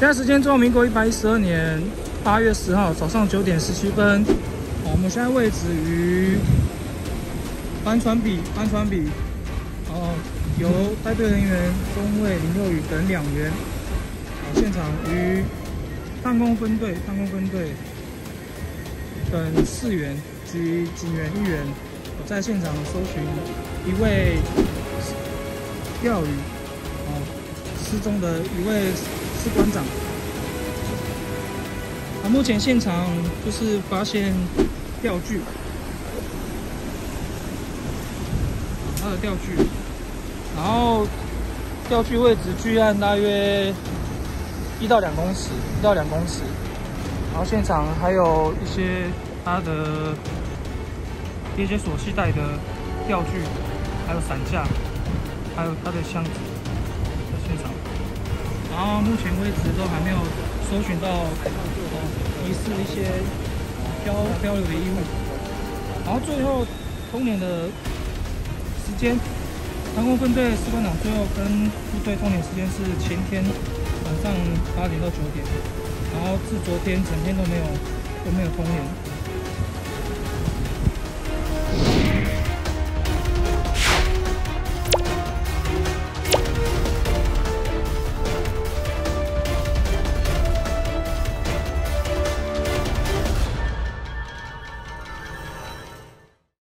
现在时间中华民国112年8月10号早上9点17分。好，我们现在位置于班船比。哦，由带队人员中尉林佑宇等2员。好，现场于弹弓分队等4员及警员1员。我在现场搜寻一位钓鱼失踪的一位。 是馆长。啊，目前现场就是发现钓具，他的钓具，然后钓具位置距岸大约1到2公尺，1到2公尺。然后现场还有一些他的一些所携带的钓具，还有伞架，还有他的箱子在现场。 然后目前为止都还没有搜寻到疑似一些漂流的衣物。然后最后通联的时间，航空分队士官长最后跟部队通联时间是前天晚上8点到9点，然后至昨天整天都没有通联。